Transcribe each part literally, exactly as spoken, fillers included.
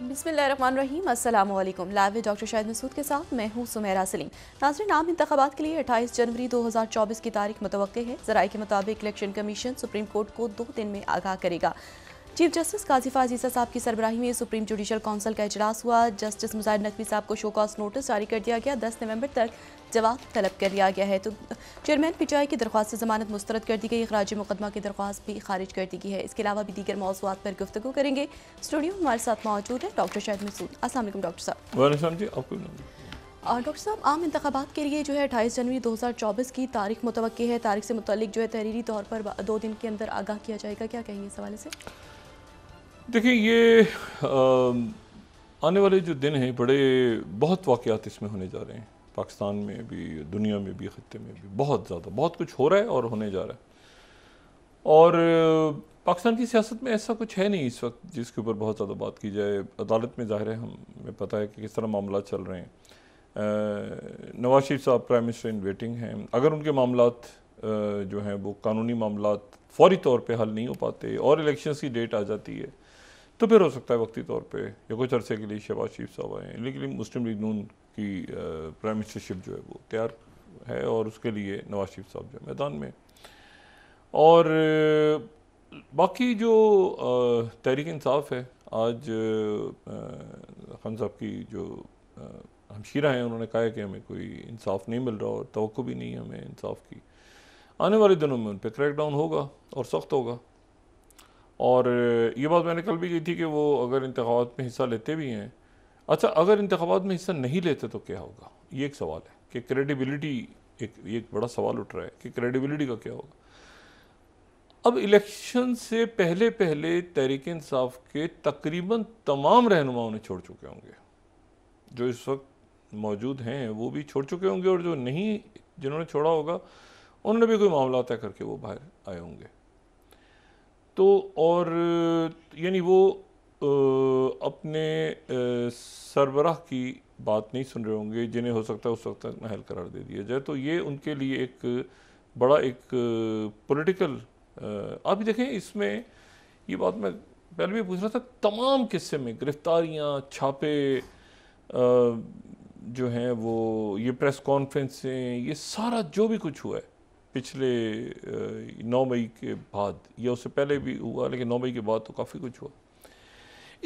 बिस्मिल्लाहिर्रहमानिर्रहीम। अस्सलामुअलैकुम। लाइव में डॉक्टर शाहिद मसूद के साथ मैं हूँ सुमेरा सलीम। नाज़रीन, आम इंतखाबात के लिए अट्ठाईस जनवरी दो हज़ार चौबीस की तारीख मुतवक्के है। ज़राए के मुताबिक इलेक्शन कमीशन सुप्रीम कोर्ट को दो दिन में आगाह करेगा। चीफ जस्टिस काजी फाइज़ ईसा साहब की सरबराही में सुप्रीम जुडिशल काउंसिल का इजलास हुआ। जस्टिस मुजाहिर नकवी साहब को शो कॉज नोटिस जारी कर दिया गया। दस नवंबर तक जवाब तलब कर लिया गया है। तो चेयरमैन पीटीआई की दरख्वास्त जमानत मुस्तरद कर दी गई। इखराज मुकदमा की दरख्वास्त भी खारिज कर दी गई है। इसके अलावा भी दीगर मौज़ूआत पर गुफ्तगू करेंगे। स्टूडियो हमारे साथ मौजूद है डॉक्टर शाहिद मसूद। अस्सलाम वालेकुम डॉक्टर साहब। डॉक्टर साहब, आम इंतखाबात के लिए जो है अट्ठाईस जनवरी दो हज़ार चौबीस की तारीख मुतवक्की है। तारीख से मुतल्लिक जो है तहरीरी तौर पर दो दिन के अंदर आगाह किया जाएगा, क्या कहेंगे इस हवाले से? देखिए, ये आने वाले जो दिन हैं बड़े बहुत वाक़यात इसमें होने जा रहे हैं। पाकिस्तान में भी, दुनिया में भी, ख़त्ते में भी बहुत ज़्यादा बहुत कुछ हो रहा है और होने जा रहा है। और पाकिस्तान की सियासत में ऐसा कुछ है नहीं इस वक्त जिसके ऊपर बहुत ज़्यादा बात की जाए। अदालत में ज़ाहिर है, हमें पता है कि किस तरह मामला चल रहे हैं। नवाज शरीफ साहब प्राइम मिनिस्टर इन वेटिंग हैं। अगर उनके मामलात जो हैं वो कानूनी मामलात फौरी तौर पे हल नहीं हो पाते और इलेक्शंस की डेट आ जाती है तो फिर हो सकता है वक्ती तौर पे या कुछ अरसे के लिए शहबाज शरीफ साहब आए। लेकिन मुस्लिम लीग नून की प्राइम मिनिस्टरशिप जो है वो तैयार है और उसके लिए नवाज शरीफ साहब जो है मैदान में। और बाकी जो तहरीक इंसाफ है, आज खान साहब की जो हमशीरा हैं उन्होंने कहा है कि हमें कोई इंसाफ नहीं मिल रहा और तवक्को भी नहीं है हमें इंसाफ की। आने वाले दिनों में उन पर क्रैकडाउन होगा और सख्त होगा। और ये बात मैंने कल भी कही थी कि वो अगर इंतखाबात में हिस्सा लेते भी हैं, अच्छा अगर इंतखाबात में हिस्सा नहीं लेते तो क्या होगा, ये एक सवाल है कि क्रेडिबिलिटी एक ये एक बड़ा सवाल उठ रहा है कि क्रेडिबिलिटी का क्या होगा। अब इलेक्शन से पहले पहले तहरीक इंसाफ के तकरीबन तमाम रहनुमा उन्हें छोड़ चुके होंगे, जो इस वक्त मौजूद हैं वो भी छोड़ चुके होंगे और जो नहीं जिन्होंने छोड़ा होगा उन्होंने भी कोई मामला तय करके वो बाहर आए होंगे। तो और यानी वो अपने सरबराह की बात नहीं सुन रहे होंगे जिन्हें हो सकता है उस वक्त तक नाअहल करार दे दिया जाए। तो ये उनके लिए एक बड़ा एक पॉलिटिकल, आप भी देखें इसमें, ये बात मैं पहले भी पूछ रहा था, तमाम किस्से में गिरफ्तारियाँ, छापे जो हैं वो, ये प्रेस कॉन्फ्रेंसें, ये सारा जो भी कुछ हुआ है पिछले नौ मई के बाद या उससे पहले भी हुआ, लेकिन नौ मई के बाद तो काफ़ी कुछ हुआ।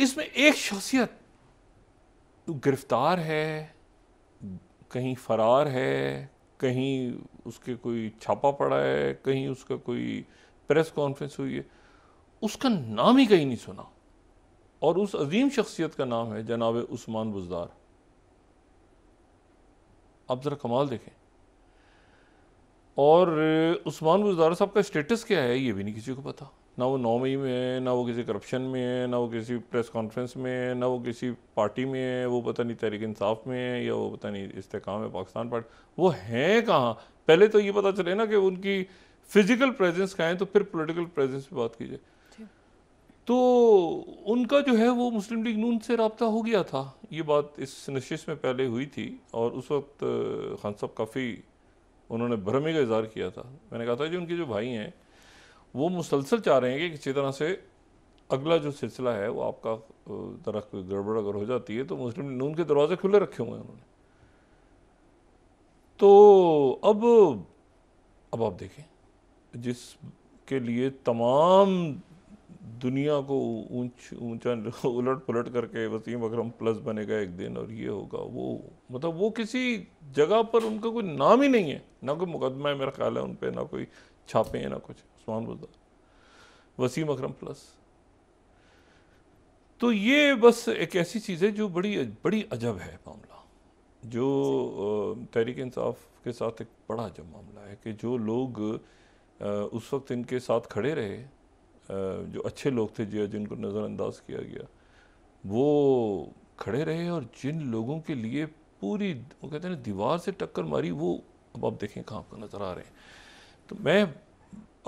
इसमें एक शख्सियत गिरफ्तार है, कहीं फ़रार है, कहीं उसके कोई छापा पड़ा है, कहीं उसका कोई प्रेस कॉन्फ्रेंस हुई है, उसका नाम ही कहीं नहीं सुना। और उस अजीम शख्सियत का नाम है जनाब उस्मान बुज़दार। आप ज़रा कमाल देखें। और उस्मान बुज़दार साहब का स्टेटस क्या है ये भी नहीं किसी को पता। ना वो नौ मई में है, ना वो किसी करप्शन में है, ना वो किसी प्रेस कॉन्फ्रेंस में है, ना वो किसी पार्टी में है। वो पता नहीं तहरीक इंसाफ में है या वो पता नहीं इस्तेकाम है पाकिस्तान पार्टी, वो हैं कहाँ। पहले तो ये पता चले ना कि उनकी फ़िज़िकल प्रेजेंस कहाँ है, तो फिर पोलिटिकल प्रेजेंस पर बात की जाए। तो उनका जो है वो मुस्लिम लीग नून से रब्ता हो गया था। ये बात इस नशिश में पहले हुई थी और उस वक्त खान साहब काफ़ी उन्होंने भरमे का इजहार किया था। मैंने कहा था कि उनके जो भाई हैं वो मुसलसल चाह रहे हैं कि किसी तरह से अगला जो सिलसिला है वो आपका तरह कोई गड़बड़ अगर हो जाती है तो मुस्लिम लीग नून के दरवाजे खुले रखे हुए हैं उन्होंने। तो अब अब आप देखें, जिसके लिए तमाम दुनिया को ऊंच ऊंचा उलट पुलट करके वसीम अकरम प्लस बनेगा एक दिन और ये होगा वो, मतलब वो किसी जगह पर उनका कोई नाम ही नहीं है, ना कोई मुकदमा है मेरा ख्याल है उन पर, ना कोई छापे हैं, ना कुछ। उस्मान बुज़दार, वसीम अकरम प्लस। तो ये बस एक ऐसी चीज़ है जो बड़ी बड़ी अजब है मामला, जो तहरीक इंसाफ के साथ एक बड़ा अजब मामला है कि जो लोग उस वक्त इनके साथ खड़े रहे, जो अच्छे लोग थे जिनको नज़रअंदाज किया गया, वो खड़े रहे और जिन लोगों के लिए पूरी वो कहते हैं दीवार से टक्कर मारी, वो अब आप देखें कहाँ आपको नज़र आ रहे हैं। तो मैं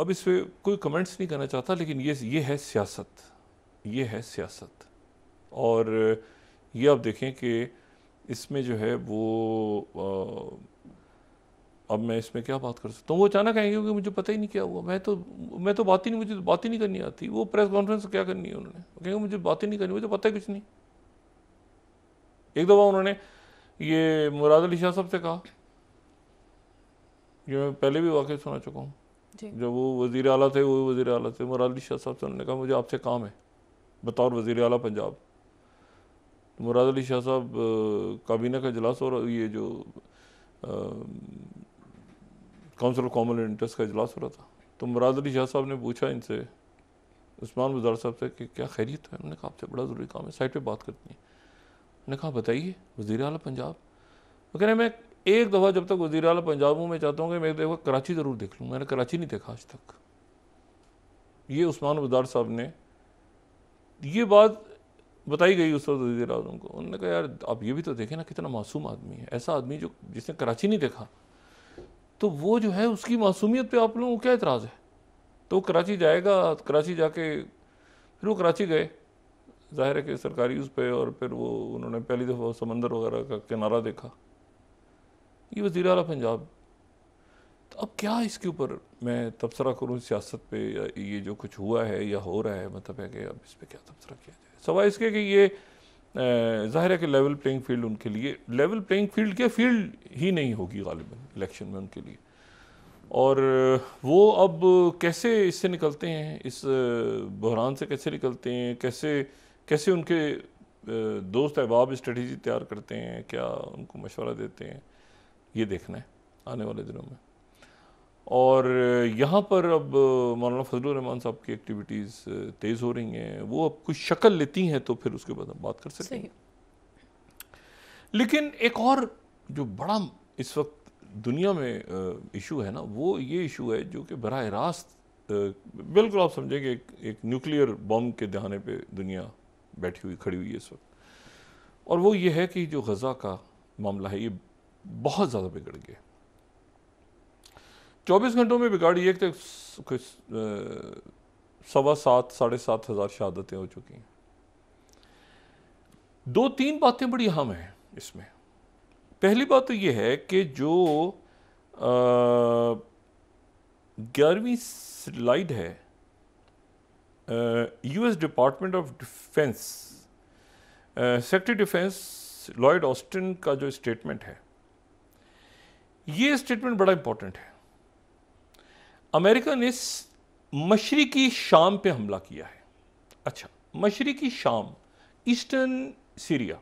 अब इस पर कोई कमेंट्स नहीं करना चाहता, लेकिन ये ये है सियासत, ये है सियासत। और ये आप देखें कि इसमें जो है वो आ, अब मैं इसमें क्या बात कर सकता हूँ। वो अचानक आएंगे क्योंकि मुझे पता ही नहीं क्या हुआ, मैं तो मैं तो बात ही नहीं मुझे तो बात ही नहीं करनी आती। वो प्रेस कॉन्फ्रेंस क्या करनी है उन्होंने, क्योंकि मुझे बात ही नहीं करनी, मुझे पता ही कुछ नहीं। एक दफ़ा उन्होंने ये मुराद अली शाह साहब से कहा, जो मैं पहले भी वाकई सुना चुका हूँ, जब वो वज़ीर आला थे, वो वज़ीर आला थे, मुराद अली शाह साहब से उन्होंने कहा मुझे आपसे काम है बतौर वज़ीर आला पंजाब। तो मुराद अली शाह साहब काबीना का इजलास हो रहा, ये जो काउंसिल ऑफ कॉमन इंटरेस्ट का इजलास हो रहा था, तो मुराद अली शाह साहब ने पूछा इनसे, उस्मान बुज़दार साहब से कि क्या खैरियत है? उन्होंने कहा आपसे बड़ा ज़रूरी काम है, साइड पे बात करनी है। उन्होंने कहा बताइए। वज़ीर आला पंजाब। वो कह रहे मैं एक दफ़ा जब तक वज़ीर आला पंजाब हूँ मैं चाहता हूँ कि मैं एक दफ़ा कराची ज़रूर देख लूँ, मैंने कराची नहीं देखा आज तक। ये उस्मान बुज़दार साहब ने ये बात बताई गई उस वक्त वज़ीर आज़म को। उन्होंने कहा यार आप ये भी तो देखें ना, कितना मासूम आदमी है, ऐसा आदमी जो जिसने कराची नहीं देखा, तो वो जो है उसकी मासूमियत पे आप लोगों को क्या एतराज़ है? तो वो कराची जाएगा, कराची जाके फिर वो कराची गए, जाहिर है कि सरकारी यूज़ पे, और फिर वो उन्होंने पहली दफ़ा समंदर वगैरह का किनारा देखा। ये वज़ीर आला पंजाब। तो अब क्या इसके ऊपर मैं तबसरा करूँ सियासत पे, या ये जो कुछ हुआ है या हो रहा है, मतलब है कि अब इस पर क्या तबसरा किया जाए? सवाल इसके कि ये ज़ाहिर है कि लेवल प्लेइंग फील्ड उनके लिए, लेवल प्लेइंग फील्ड के फील्ड ही नहीं होगी गालिबन इलेक्शन में उनके लिए, और वो अब कैसे इससे निकलते हैं, इस बहरान से कैसे निकलते हैं, कैसे कैसे उनके दोस्त अहबाब स्ट्रेटजी तैयार करते हैं, क्या उनको मशवरा देते हैं, ये देखना है आने वाले दिनों में। और यहाँ पर अब मौलाना फजलुर रहमान साहब की एक्टिविटीज़ तेज़ हो रही हैं, वो अब कुछ शक्ल लेती हैं तो फिर उसके बाद हम बात कर सकते हैं। लेकिन एक और जो बड़ा इस वक्त दुनिया में इशू है ना, वो ये इशू है जो कि बराह रास्त, बिल्कुल आप समझेंगे एक, एक न्यूक्लियर बम के दहाने पे दुनिया बैठी हुई खड़ी हुई है इस वक्त, और वो ये है कि जो गज़ा का मामला है ये बहुत ज़्यादा बिगड़ गया। चौबीस घंटों में बिगाड़ी एक तक कुछ सवा सात साढ़े सात हज़ार शहादतें हो चुकी हैं। दो तीन बातें बड़ी अहम हैं इसमें। पहली बात तो ये है कि जो ग्यारहवीं स्लाइड है, US department of defence secretary defence Lloyd Austin का जो स्टेटमेंट है, ये स्टेटमेंट बड़ा इम्पोर्टेंट है। अमेरिका ने मशरिकी शाम पे हमला किया है। अच्छा, मशरिकी शाम, ईस्टर्न सीरिया,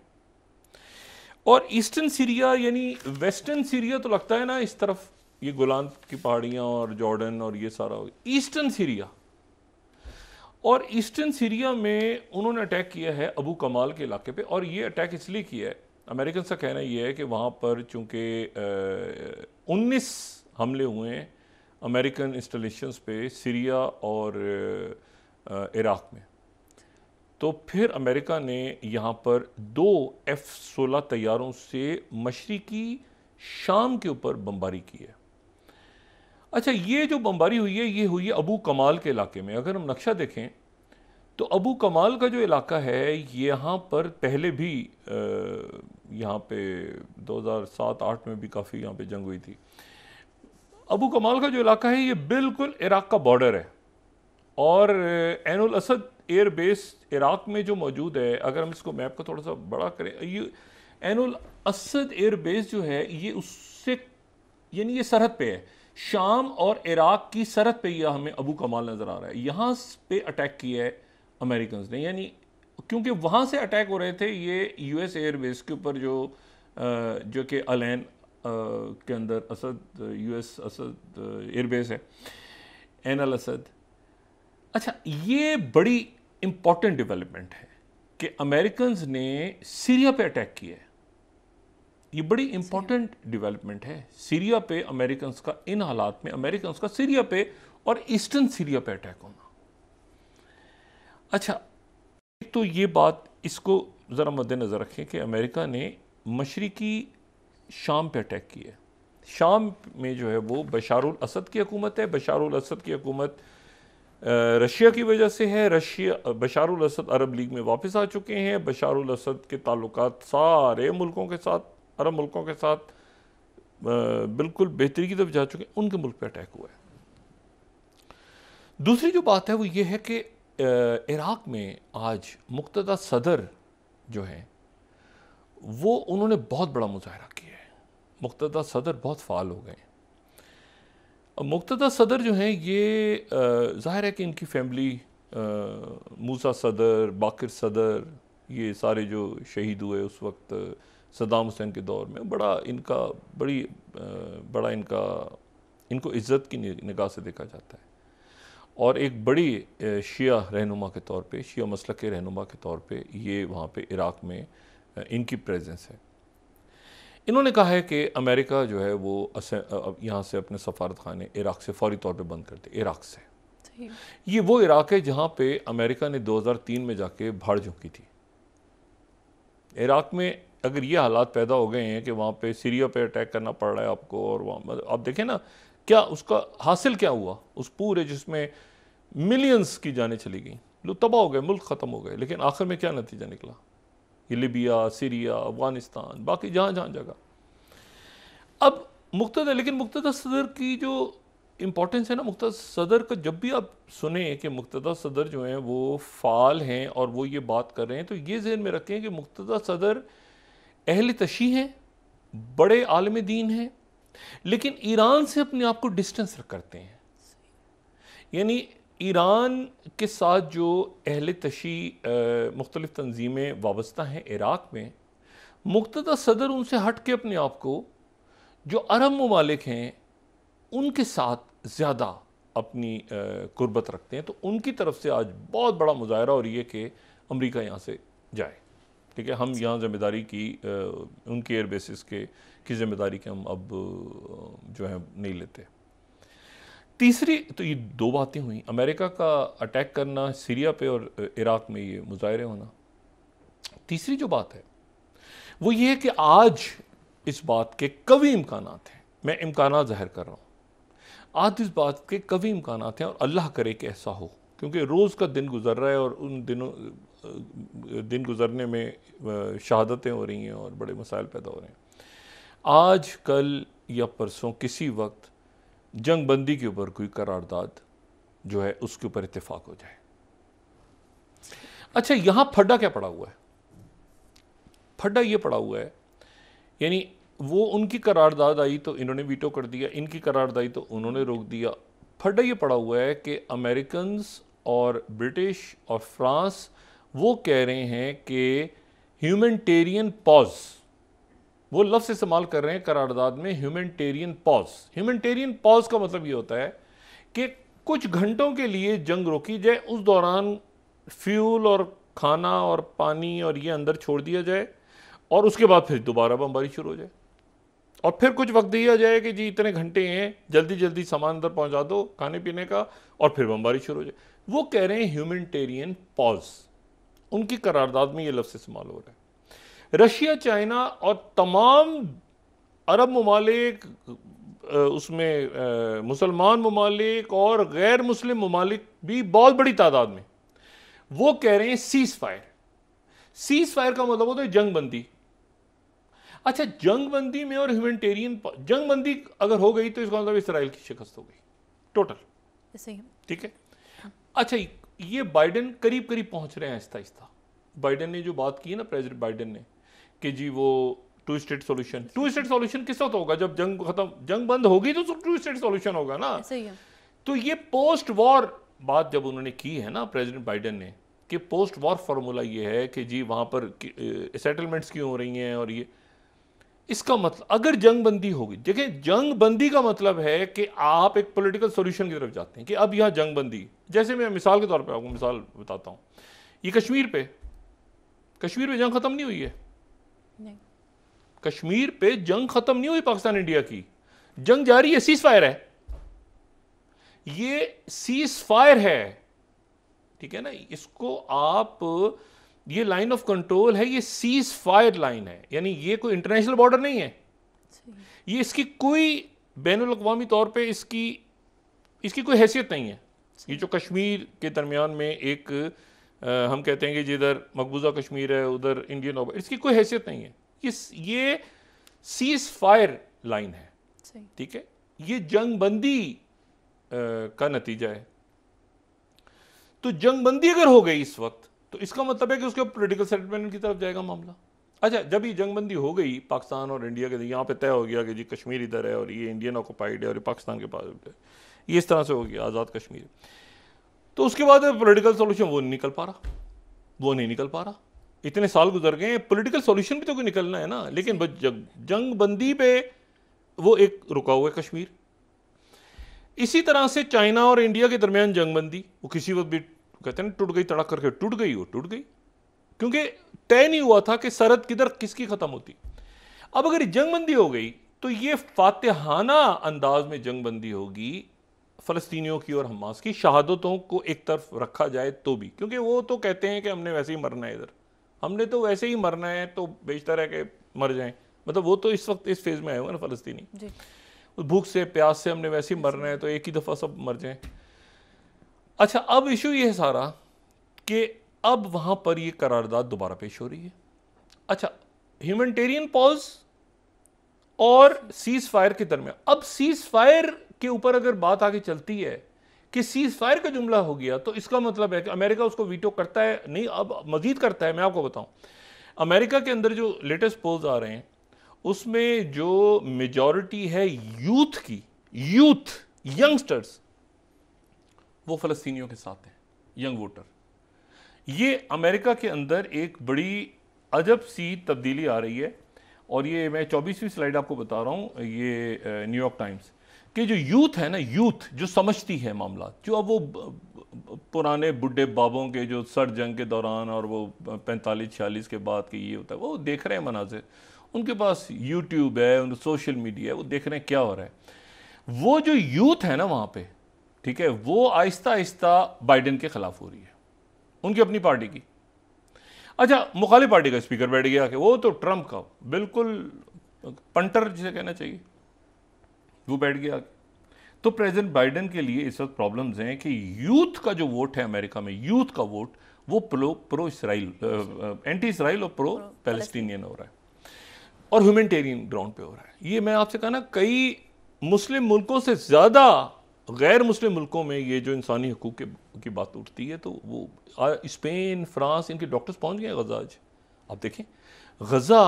और ईस्टर्न सीरिया यानी वेस्टर्न सीरिया तो लगता है ना इस तरफ, ये गोलान की पहाड़ियाँ और जॉर्डन और ये सारा हो गया ईस्टर्न सीरिया। और ईस्टर्न सीरिया में उन्होंने अटैक किया है अबू कमाल के इलाके पे, और ये अटैक इसलिए किया है, अमेरिकन का कहना ये है कि वहाँ पर चूँकि उन्नीस हमले हुए हैं अमेरिकन इंस्टॉलेशंस पे सीरिया और इराक़ में, तो फिर अमेरिका ने यहाँ पर दो एफ सोलह तैयारों से मशरिकी शाम के ऊपर बमबारी की है। अच्छा, ये जो बमबारी हुई है ये हुई है अबू कमाल के इलाके में। अगर हम नक्शा देखें तो अबू कमाल का जो इलाका है यहाँ पर पहले भी यहाँ पे दो हज़ार सात आठ में भी काफ़ी यहाँ पे जंग हुई थी। अबू कमाल का जो इलाका है ये बिल्कुल इराक़ का बॉर्डर है, और Ain al Asad air base Iraq में जो मौजूद है, अगर हम इसको मैप को थोड़ा सा बड़ा करें, ये ऐनुल असद एयर बेस जो है ये उससे यानी ये सरहद पे है, शाम और इराक़ की सरहद पे यह हमें अबू कमाल नज़र आ रहा है। यहाँ पे अटैक किया है अमेरिकन ने, यानी क्योंकि वहाँ से अटैक हो रहे थे ये यू एस एयर बेस के ऊपर, जो जो कि अलैन के अंदर असद यूएस असद एयरबेस है एनल असद। अच्छा, ये बड़ी इम्पॉर्टेंट डेवलपमेंट है कि अमेरिकन्स ने सीरिया पे अटैक किया है, ये बड़ी इम्पॉर्टेंट डेवलपमेंट है। सीरिया पे अमेरिकन्स का, इन हालात में अमेरिकन्स का सीरिया पे और ईस्टर्न सीरिया पे अटैक होना। अच्छा, तो ये बात, इसको ज़रा मद्देनज़र रखें कि अमेरिका ने मशरकी शाम पे अटैक किया है। शाम में जो है वो बशारुल असद की हुकूमत है, बशारुल असद की हुकूमत रशिया की वजह से है, Russia Bashar al Assad Arab League में वापस आ चुके हैं, बशारुल असद के ताल्लुकात सारे मुल्कों के साथ, अरब मुल्कों के साथ आ, बिल्कुल बेहतरी की तरफ जा चुके हैं, उनके मुल्क पे अटैक हुआ है। दूसरी जो बात है वो ये है कि इराक़ में आज मुक्तदा सदर जो हैं वो उन्होंने बहुत बड़ा मुजाहरा किया है। मुक्तदा सदर बहुत फ़ाल हो गए। मुक्तदा सदर जो हैं ये ज़ाहिर है कि इनकी फैमिली मूसा सदर, बाकर सदर, ये सारे जो शहीद हुए उस वक्त सदाम हुसैन के दौर में, बड़ा इनका बड़ी बड़ा इनका इनको इज़्ज़त की निगाह से देखा जाता है और एक बड़ी शिया रहनुमा के तौर पे, शिया मसलक के रहनुमा के तौर पे ये वहाँ पे इराक़ में इनकी प्रेजेंस है। इन्होंने कहा है कि अमेरिका जो है वो यहाँ से अपने सफारत खाने इराक़ से फ़ौरी तौर पे बंद करते। इराक़ से, ये वो इराक़ है जहाँ पे अमेरिका ने दो हज़ार तीन में जाके भाड़ झोंकी थी। इराक़ में अगर ये हालात पैदा हो गए हैं कि वहाँ पे सीरिया पे अटैक करना पड़ रहा है आपको, और वहाँ आप देखें ना क्या उसका हासिल क्या हुआ, उस पूरे जिसमें मिलियंस की जानें चली गई, लोग तबाह हो गए, मुल्क ख़त्म हो गए, लेकिन आखिर में क्या नतीजा निकला? ये लीबिया, सीरिया, अफगानिस्तान, बाकी जहाँ जहाँ जगह। अब मुक्तदा, लेकिन मुक्तदा सदर की जो इम्पोर्टेंस है ना, मुक्तदा सदर का जब भी आप सुने कि मुक्तदा सदर जो हैं वो फ़ाल हैं और वो ये बात कर रहे हैं, तो ये जहन में रखें कि मुक्तदा सदर अहल तशी हैं, बड़े आलम दीन हैं, लेकिन ईरान से अपने आप को डिस्टेंस करते हैं। यानी ईरान के साथ जो अहल तशी मुख्तलिफ तंजीमें वाबस्ता हैं इराक़ में, मुक्तदा सदर उनसे हट के अपने आप को जो अरब ममालिक हैं उनके साथ ज़्यादा अपनी कुर्बत रखते हैं। तो उनकी तरफ से आज बहुत बड़ा मुजाहरा हो रही है कि अमरीका यहाँ से जाए, ठीक है, हम यहाँ ज़िम्मेदारी की, उनकी एयर बेसिस के की ज़िम्मेदारी के हम अब जो है नहीं लेते। तीसरी, तो ये दो बातें हुई, अमेरिका का अटैक करना सीरिया पे और इराक़ में ये मुजाहरे होना। तीसरी जो बात है वो ये है कि आज इस बात के कवी इम्कानात हैं, मैं इम्कानात ज़ाहिर कर रहा हूँ, आज इस बात के कवी इम्कानात हैं और अल्लाह करे कि ऐसा हो, क्योंकि रोज़ का दिन गुजर रहा है और उन दिनों दिन गुजरने में शहादतें हो रही हैं और बड़े मसाइल पैदा हो रहे हैं। आज कल या परसों किसी वक्त जंग बंदी के ऊपर कोई करारदाद जो है उसके ऊपर इत्तेफाक हो जाए। अच्छा, यहाँ फड्डा क्या पड़ा हुआ है? फड्डा ये पड़ा हुआ है, यानी वो उनकी करारदाद आई तो इन्होंने वीटो कर दिया, इनकी करारदाद आई तो उन्होंने रोक दिया। फड्डा ये पड़ा हुआ है कि अमेरिकन्स और ब्रिटिश और फ्रांस वो कह रहे हैं कि ह्यूमैनिटेरियन पॉज, वो लफ्ज़ इस्तेमाल कर रहे हैं करारदाद में, ह्यूमैनिटेरियन पॉज। ह्यूमैनिटेरियन पॉज का मतलब ये होता है कि कुछ घंटों के लिए जंग रोकी जाए, उस दौरान फ्यूल और खाना और पानी और ये अंदर छोड़ दिया जाए और उसके बाद फिर दोबारा बमबारी शुरू हो जाए, और फिर कुछ वक्त दिया जाए कि जी इतने घंटे हैं, जल्दी जल्दी सामान अंदर पहुँचा दो खाने पीने का, और फिर बमबारी शुरू हो जाए। वो कह रहे हैं ह्यूमैनिटेरियन पॉज, उनकी करारदाद में ये लफ्ज़ इस्तेमाल हो रहा है। रशिया, चाइना और तमाम अरब ममालिक, उसमें मुसलमान ममालिक और गैर मुस्लिम ममालिक भी बहुत बड़ी तादाद में, वो कह रहे हैं सीज़ फायर। सीज़ फायर का मतलब होता है जंग बंदी। अच्छा, जंग बंदी में और ह्यूमैनिटेरियन, जंग बंदी अगर हो गई तो इसका मतलब इसराइल की शिकस्त हो गई टोटल, ठीक है। अच्छा, ये बाइडन करीब करीब पहुंच रहे हैं आहिस्ता आहिस्ता। बाइडन ने जो बात की है ना, प्रेसिडेंट बाइडन ने, कि जी वो two state solution, two state solution किस वक्त होगा? जब जंग खत्म, जंग बंद होगी तो टू स्टेट सॉल्यूशन होगा ना, सही है। तो ये पोस्ट वॉर बात जब उन्होंने की है ना प्रेसिडेंट बाइडन ने, कि पोस्ट वॉर फार्मूला ये है कि जी वहाँ पर सेटलमेंट्स क्यों हो रही हैं, और ये इसका मतलब अगर जंग बंदी होगी, देखिए जंग बंदी का मतलब है कि आप एक पॉलिटिकल सॉल्यूशन की तरफ जाते हैं कि अब यहाँ जंग बंदी। जैसे मैं मिसाल के तौर पे आपको मिसाल बताता हूँ, ये कश्मीर पे, कश्मीर पे जंग ख़त्म नहीं हुई है, नहीं, कश्मीर पे जंग ख़त्म नहीं हुई पाकिस्तान इंडिया की, जंग जारी है, सीज़ फायर है, ये सीज़ फायर है, ठीक है ना। इसको आप, ये लाइन ऑफ कंट्रोल है, ये सीज फायर लाइन है, यानी ये कोई इंटरनेशनल बॉर्डर नहीं है, ये इसकी कोई बैनुल अक़वामी तौर पे इसकी इसकी कोई हैसियत नहीं है। ये जो कश्मीर के दरमियान में एक आ, हम कहते हैं कि जिधर मकबूजा कश्मीर है उधर इंडियन ओवर, इसकी कोई हैसियत नहीं है, ये ये सीज फायर लाइन है, ठीक है, ये जंग बंदी आ, का नतीजा है। तो जंग बंदी अगर हो गई इस वक्त, तो इसका मतलब है कि उसके पॉलिटिकल सेटलमेंट की तरफ जाएगा मामला। अच्छा, जब ये जंगबंदी हो गई पाकिस्तान और इंडिया के, यहाँ पे तय हो गया कि जी कश्मीर इधर है और ये इंडियन ऑक्यूपाइड है और ये पाकिस्तान के पास है, ये इस तरह से हो गया आज़ाद कश्मीर। तो उसके बाद पॉलिटिकल सोल्यूशन वो नहीं निकल पा रहा, वो नहीं निकल पा रहा। इतने साल गुजर गए, पॉलिटिकल सोल्यूशन भी तो कोई निकलना है ना। लेकिन जंगबंदी पे वो एक रुका हुआ है कश्मीर। इसी तरह से चाइना और इंडिया के दरमियान जंगबंदी, वो किसी वक्त भी कहते हैं ना टूट गई, तड़क करके टूट गई, वो टूट गई क्योंकि तय नहीं हुआ था कि सरहद किधर किसकी ख़त्म होती। अब अगर जंगबंदी हो गई तो ये फातिहाना अंदाज में जंगबंदी होगी, फ़लस्तीनियों की और हमास की शहादतों को एक तरफ रखा जाए तो भी, क्योंकि वो तो कहते हैं कि हमने वैसे ही मरना है, इधर हमने तो वैसे ही मरना है, तो बेहतर है कि मर जाएं। मतलब वो तो इस वक्त इस फेज़ में आए हुए ना फ़लस्तीनी, भूख से प्यास से हमने वैसे ही मरना है, तो एक ही दफ़ा सब मर जाएं। अच्छा, अब इशू ये है सारा कि अब वहाँ पर ये करारदाद दोबारा पेश हो रही है। अच्छा, ह्यूमैनिटेरियन पॉज और सीज़ फायर के दरमियान, अब सीज़ फायर के ऊपर अगर बात आगे चलती है कि सीज़ फायर का जुमला हो गया, तो इसका मतलब है कि अमेरिका उसको वीटो करता है, नहीं अब मज़ीद करता है। मैं आपको बताऊँ, अमेरिका के अंदर जो लेटेस्ट पोल्स आ रहे हैं उसमें जो मेजॉरिटी है यूथ की, यूथ यंगस्टर्स, वो फ़लस्तीनियों के साथ हैं, यंग वोटर। ये अमेरिका के अंदर एक बड़ी अजब सी तब्दीली आ रही है और ये मैं चौबीसवीं स्लाइड आपको बता रहा हूँ, ये न्यूयॉर्क टाइम्स के जो यूथ है ना, यूथ जो समझती है मामला, जो अब वो पुराने बुढ़े बाबों के जो सर जंग के दौरान और वो पैंतालीस छियालीस के बाद के ये होता है, वो देख रहे हैं मनाजिर, उनके पास यूट्यूब है, उन सोशल मीडिया है, वो देख रहे हैं क्या हो रहा है। वो जो यूथ है ना वहाँ पे, ठीक है, वो आहिस्ता आहिस्ता बाइडन के खिलाफ हो रही है, उनकी अपनी पार्टी की। अच्छा, मुखालिफ पार्टी का स्पीकर बैठ गया कि वो तो ट्रंप का बिल्कुल पंटर जिसे कहना चाहिए, वो बैठ गया। तो प्रेसिडेंट बाइडन के लिए इस वक्त प्रॉब्लम्स हैं कि यूथ का जो वोट है अमेरिका में, यूथ का वोट वो pro pro Israel, anti Israel और प्रो पैलेस्टीनियन हो रहा है और ह्यूमैनिटेरियन ग्राउंड पे हो रहा है। ये मैं आपसे कहा ना, कई मुस्लिम मुल्कों से ज़्यादा गैर मुस्लिम मुल्कों में ये जो इंसानी हकूक़ की बात उठती है, तो वो स्पेन फ्रांस, इनके डॉक्टर्स पहुंच गए गज़ा। आज आप देखें गज़ा,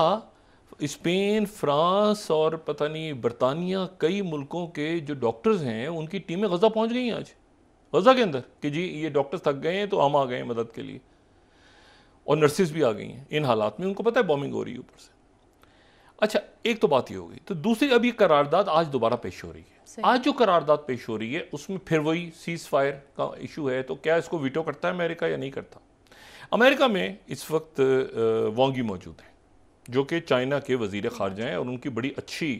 स्पेन फ्रांस और पता नहीं बरतानिया, कई मुल्कों के जो डॉक्टर्स हैं उनकी टीमें गज़ा पहुँच गई आज, गज़ा के अंदर, कि जी ये डॉक्टर्स थक गए हैं तो हम आ गए हैं मदद के लिए, और नर्सिस भी आ गई हैं इन हालात में, उनको पता है बॉम्बिंग हो रही है ऊपर से। अच्छा, एक तो बात ये हो गई, तो दूसरी अब ये करारदाद आज दोबारा पेश हो रही है। आज जो करारदाद पेश हो रही है उसमें फिर वही सीज़ फायर का इशू है, तो क्या इसको वीटो करता है अमेरिका या नहीं करता। अमेरिका में इस वक्त वांगी मौजूद हैं जो कि चाइना के वज़ीर ख़ारजा हैं और उनकी बड़ी अच्छी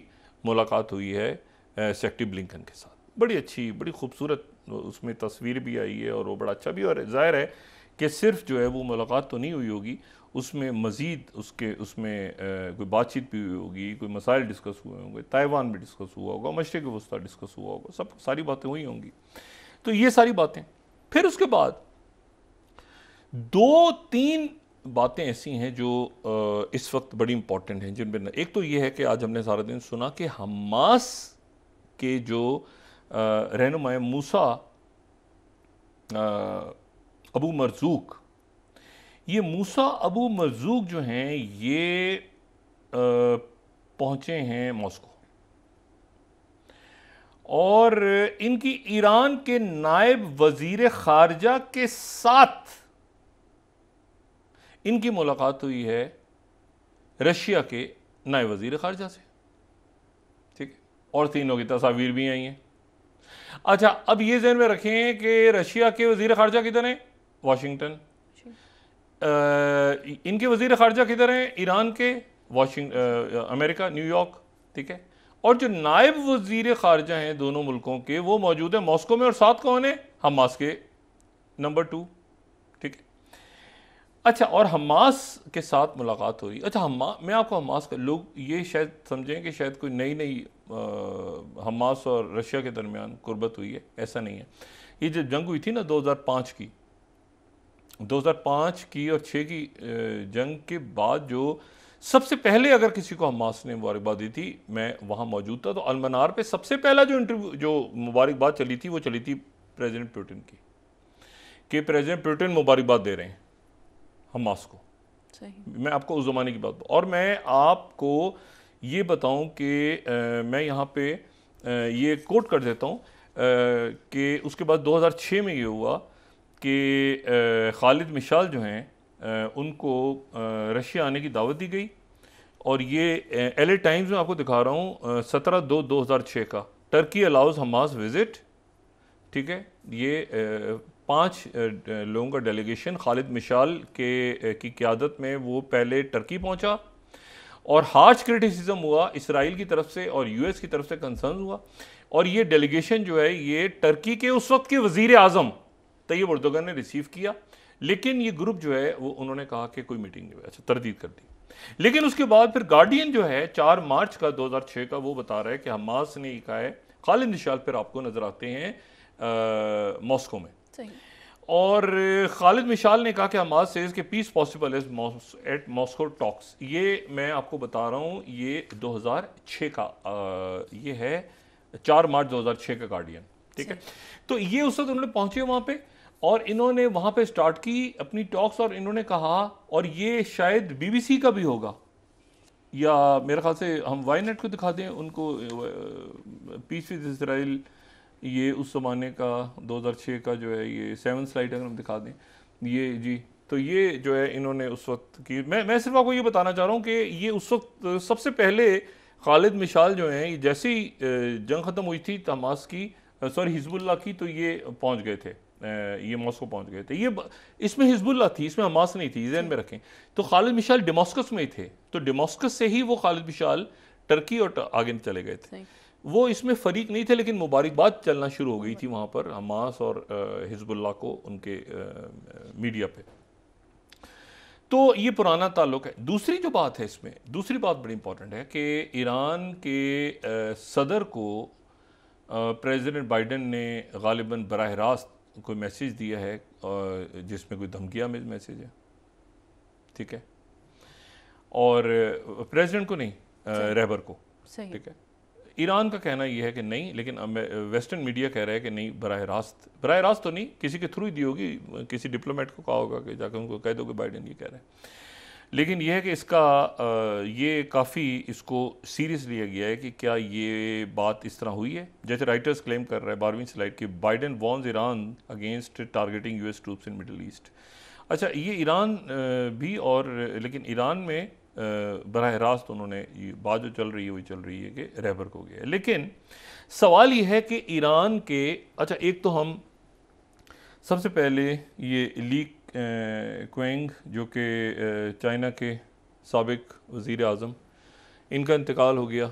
मुलाकात हुई है सेक्रेटरी ब्लिंकन के साथ, बड़ी अच्छी, बड़ी खूबसूरत, उसमें तस्वीर भी आई है और वो बड़ा अच्छा भी। और ज़ाहिर है कि सिर्फ जो है वो मुलाकात तो नहीं हुई होगी, उसमें मज़ीद उसके उसमें कोई बातचीत भी हुई होगी, कोई मसाइल डिस्कस हुए होंगे, ताइवान भी डिस्कस हुआ होगा, मशरक़ वस्ता डिस्कस हुआ होगा, सब सारी बातें हुई होंगी। तो ये सारी बातें, फिर उसके बाद दो तीन बातें ऐसी हैं जो इस वक्त बड़ी इंपॉर्टेंट हैं, जिनमें एक तो ये है कि आज हमने सारा दिन सुना कि हमास के जो रहनुमा मूसा अबू मर्जुक, ये मूसा अबू मर्जुक जो हैं ये आ, पहुँचे हैं मॉस्को और इनकी ईरान के नायब वज़ीर ख़ारजा के साथ इनकी मुलाकात हुई है रशिया के नायब वज़ीर ख़ारजा से, ठीक है, और तीनों की तस्वीर भी आई हैं। अच्छा, अब ये ज़हन में रखें कि रशिया के वज़ीर ख़ारजा किधर हैं? वाशिंगटन। आ, इनके वज़ीर ख़ारजा किधर हैं? ईरान के, वाशिंगटन, अमेरिका, न्यूयॉर्क, ठीक है। और जो नायब वज़ीर ख़ारजा हैं दोनों मुल्कों के वो मौजूद हैं मॉस्को में, और साथ कौन है? हमास के नंबर टू, ठीक है। अच्छा, और हमास के साथ मुलाकात हो रही। अच्छा, हमा मैं आपको हमास का, लोग ये शायद समझें कि शायद कोई नई नई हमास और रशिया के दरमियान कुर्बत हुई है, ऐसा नहीं है। ये जब जंग हुई थी ना दो हज़ार पाँच की, दो हज़ार पाँच की और छः की जंग के बाद जो सबसे पहले अगर किसी को हमास ने मुबारकबाद दी थी, मैं वहाँ मौजूद था, तो अलमनार पे सबसे पहला जो इंटरव्यू जो मुबारकबाद चली थी वो चली थी प्रेसिडेंट पुटिन की, कि प्रेसिडेंट पुटिन मुबारकबाद दे रहे हैं हमास को। सही। मैं आपको उस ज़माने की बात, और मैं आपको ये बताऊं कि मैं यहाँ पे ये कोट कर देता हूँ कि उसके बाद दो हज़ार छह में ये हुआ कि खालिद मिशाल जो हैं उनको रशिया आने की दावत दी गई, और ये एल ए टाइम्स में आपको दिखा रहा हूँ सत्रह दो दो हज़ार छः का, टर्की अलाउज हमास विज़िट, ठीक है। ये पाँच लोगों का डेलीगेशन खालिद मिशाल के की क़यादत में वो पहले टर्की पहुँचा, और हार्श क्रिटिसिज्म हुआ इसराइल की तरफ से और यूएस की तरफ से कंसर्न हुआ, और ये डेलीगेशन जो है ये टर्की के उस वक्त के वज़ीर आज़म तैयब उर्दगान ने रिसीव किया, लेकिन ये ग्रुप जो है वो उन्होंने कहा कि कोई मीटिंग नहीं हुई, अच्छा तरदीद कर दी। लेकिन उसके बाद फिर गार्डियन जो है चार मार्च का दो हज़ार छह का वो बता रहा है कि हमास ने ही कहा है, खालिद मिशाल फिर आपको नजर आते हैं मॉस्को में, और खालिद मिशाल ने कहा कि हमास सेज के peace possible at Moscow talks. ये मैं आपको बता रहा हूँ ये दो हज़ार छह का आ, ये है चार मार्च दो हज़ार छह का गार्डियन, ठीक है। तो ये उस वक्त उन्होंने पहुंचे वहाँ पे और इन्होंने वहाँ पे स्टार्ट की अपनी टॉक्स, और इन्होंने कहा, और ये शायद बीबीसी का भी होगा या मेरे ख्याल से हम वाई नेट को दिखा दें उनको, पीस विद इसराइल, ये उस ज़माने का दो हज़ार छह का जो है ये सेवन स्लाइड अगर हम दिखा दें, ये जी। तो ये जो है इन्होंने उस वक्त की, मैं मैं सिर्फ आपको ये बताना चाह रहा हूँ कि ये उस वक्त सबसे पहले खालिद मिशाल जो हैं ये जैसे ही जंग ख़त्म हुई थी तमास की सॉरी हिजबुल्ला की, तो ये पहुँच गए थे, ये मॉस्को पहुंच गए थे। ये इसमें हिजबुल्ला थी, इसमें हमास नहीं थी, जहन में रखें। तो खालिद मिशाल डेमास्कस में ही थे, तो डेमास्कस से ही वो खालिद मिशाल टर्की और आगे चले गए थे, वो इसमें फरीक नहीं थे, लेकिन मुबारकबाद चलना शुरू हो गई थी वहाँ पर हमास और हिजबुल्ला को उनके मीडिया पे। तो ये पुराना ताल्लुक है। दूसरी जो बात है इसमें, दूसरी बात बड़ी इंपॉर्टेंट है कि ईरान के सदर को प्रेजिडेंट बाइडन ने गालिबन बराह रास्त कोई मैसेज दिया है जिसमें कोई धमकिया में मैसेज है, ठीक है, और प्रेसिडेंट को नहीं रहबर को, ठीक है। ईरान का कहना यह है कि नहीं, लेकिन वेस्टर्न मीडिया कह रहा है कि नहीं, बराह रास्त बराह रास्त तो नहीं, किसी के थ्रू ही दी होगी, किसी डिप्लोमेट को कहा होगा कि जाकर उनको कह दो कि बाइडन ये कह रहे हैं। लेकिन यह है कि इसका ये काफ़ी इसको सीरियस लिया गया है कि क्या ये बात इस तरह हुई है जैसे राइटर्स क्लेम कर रहा है। बारहवीं स्लाइड की, Biden warns Iran against targeting US troops in Middle East. अच्छा, ये ईरान भी, और लेकिन ईरान में बराह रास्त उन्होंने ये बात जो चल रही है वही चल रही है कि रहबर को गया। लेकिन सवाल ये है कि ईरान के, अच्छा एक तो हम सबसे पहले ये लीक कियांग जो कि चाइना के साबिक वज़ीर आज़म, इनका इंतकाल हो गया,